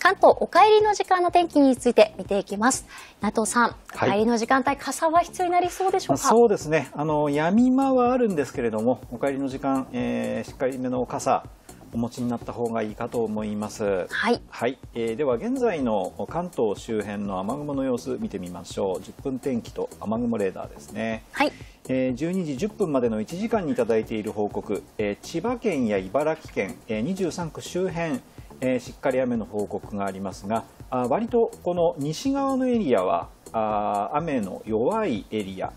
関東お帰りの時間の天気について見ていきます。名東さん、お帰りの時間帯、傘は必要になりそうでしょうか。そうですね。やみ間はあるんですけれども、お帰りの時間、しっかりめの傘お持ちになった方がいいかと思います。はい。はい。では現在の関東周辺の雨雲の様子見てみましょう。10分天気と雨雲レーダーですね。はい。12時10分までの1時間にいただいている報告、千葉県や茨城県、23区周辺、しっかり雨の報告がありますが、割とこの西側のエリアは雨の弱いエリア、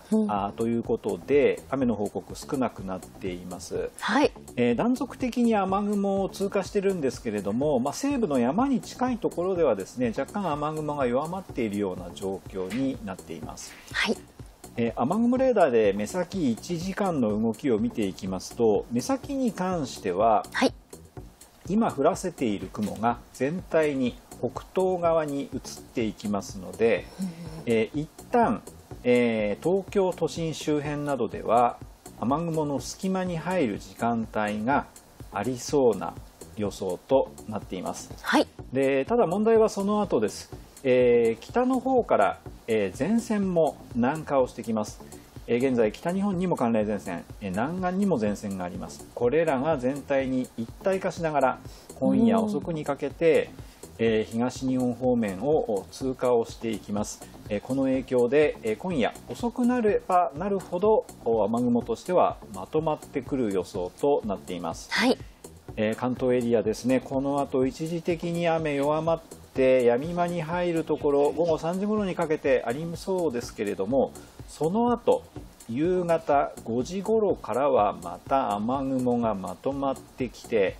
ということで雨の報告少なくなっています、はい。断続的に雨雲を通過しているんですけれども、西部の山に近いところではですね、若干雨雲が弱まっているような状況になっています。はい。雨雲レーダーで目先1時間の動きを見ていきますと、目先に関しては、はい、今降らせている雲が全体に北東側に移っていきますので、一旦、東京都心周辺などでは雨雲の隙間に入る時間帯がありそうな予想となっています、はい、でただ問題はその後です、北の方から前線も南下をしてきます。現在北日本にも寒冷前線、南岸にも前線があります。これらが全体に一体化しながら今夜遅くにかけて東日本方面を通過をしていきます。この影響で今夜遅くなればなるほど雨雲としてはまとまってくる予想となっています。はい。関東エリアですね。この後一時的に雨弱まってやみ間に入るところ午後3時ごろにかけてありそうですけれども、その後夕方5時ごろからはまた雨雲がまとまってきて、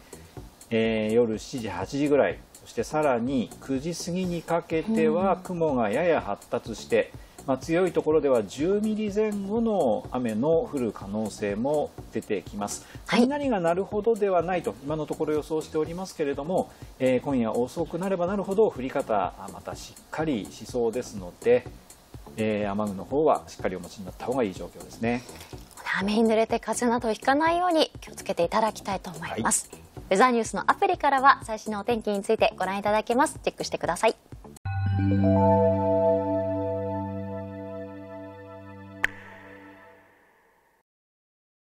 夜7時8時ぐらい、そしてさらに9時過ぎにかけては雲がやや発達して、強いところでは10ミリ前後の雨の降る可能性も出てきます。雷が鳴るほどではないと今のところ予想しておりますけれども、今夜遅くなればなるほど降り方またしっかりしそうですので、雨具の方はしっかりお持ちになった方がいい状況ですね。雨に濡れて風邪などひかないように気をつけていただきたいと思います。はい、ウェザーニュースのアプリからは最新のお天気についてご覧いただけます。チェックしてください。